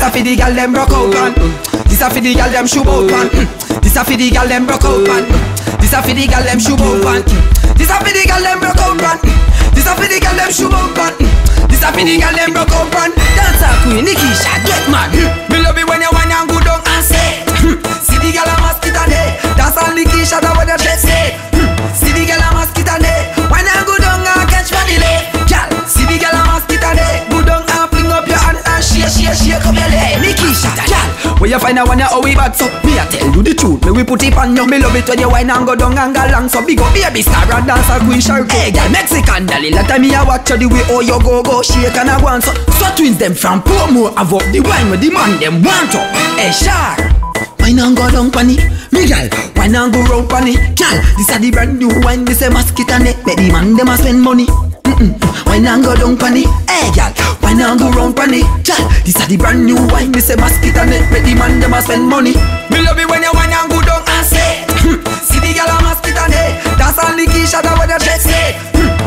This a for the girl them broke out pan. This a for the girl them shoe bout pan. This a for the girl them broke out pan. This a for the girl them shoe bout pan. This a for the girl them broke out pan. This a for the girl them shoe bout pan. This a for the girl them broke out pan. Dancer queen Nicki Shah get mad. Me love it when you whine and go down and say. See the girl a mosquito net. Dance all Nicki Shah that what the dress say. See the girl a mosquito net. Whine and go down and catch money lay. See the girl a mosquito net. Go down and fling up your hand and shake up your leg. Nicki Shah, girl, where you find a one how we bad so? Me I tell you the truth, me we put it on you. Me love it when you whine and go down and go long. So big up baby star and dancer queen Sharko. Hey girl, Mexican dolly, let me a watch you the way how you go shake and a go on. So twins them from Pomo have up the wine with the man them want up. Hey Shah, whine and go down panny, me girl, whine and go round panny, girl. This a the brand new wine, this a mosquito net. Make the man them a spend money. Wine and go down panny, hey y'all. Wine and go round panny, y'all. This a the brand new wine, this a mosquito net. Make the man dem a spend money. Me love it when you wine and go down and say, see the girl a mosquito net. Dance all Nicki Shah that what the dress say.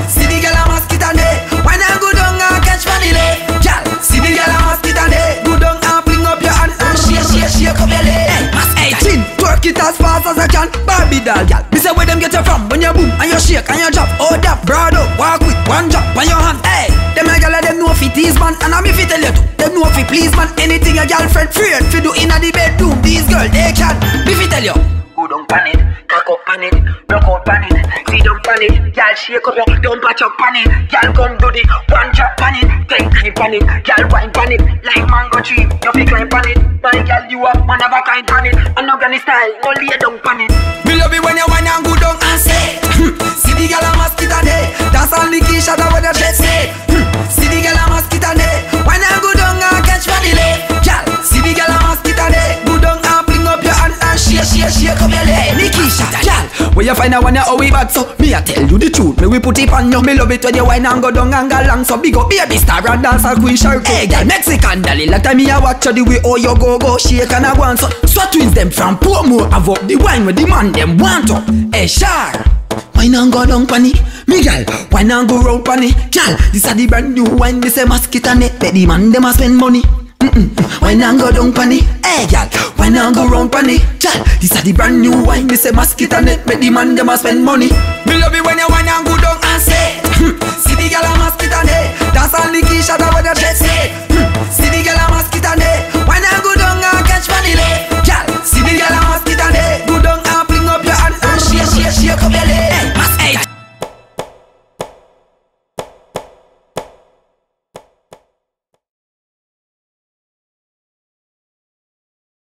See the girl a mosquito net. Wine and go down and catch money lay, y'all. See the girl a mosquito net. Go down and fling up your hand and shake up your leg. Hey, chin, twerk it as fast as I can. Barbie doll, y'all. Me say where them get you from when you boom and you shake and you drop. Oh, that broad up, walk with. One drop on your hand, hey. Them a gyal a dem know fi tease man, and I'm if fi tell you too. Dem know fi please man. Anything a gyal friend fear fi do inna the bedroom. These girls they can. Me fi tell you. Go down pan it, cock up pan it, rock out pan it, see down pan it. Gyal shake up your, don't patch up pan it. Gyal come do the one drop pan it, take grip pan it, gyal wine pan it, like mango tree. You fi climb pan it, my gyal you a one of a kind pan it. And no granny style, no lay down pan it. Me love it when you whine and go down and say, see the gyal a mosquito net. Dance all Nicki Shah that what the dress say. See the girl a mosquito net. Wine and go down and catch money lay. Girl, see the girl a mosquito net. Go down and fling up your hand and shake up your leg. Nicki Shah, girl, where you find a one how we bad so? Me I tell you the truth, me we put it on you. Me love it when you wine and go down and go long. So big up baby star and dancer queen Sharko. Hey girl, Mexican dolly, let me a watch you the way how you go shake and a go on. So twins them from Pomo have up the wine with the man them want up. Hey Shah, wine and go down panny, me gal. Wine and go round panny, gal. This a the brand new wine, this a mosquito net. Make the man dem a spend money. Wine and go down panny, hey gal. Wine and go round panny, gal. This a the brand new wine, this a mosquito net. Make the man dem a spend money. Me love it when you wine and go down and say, see the gal a mosquito net. Dance all Nicki Shah.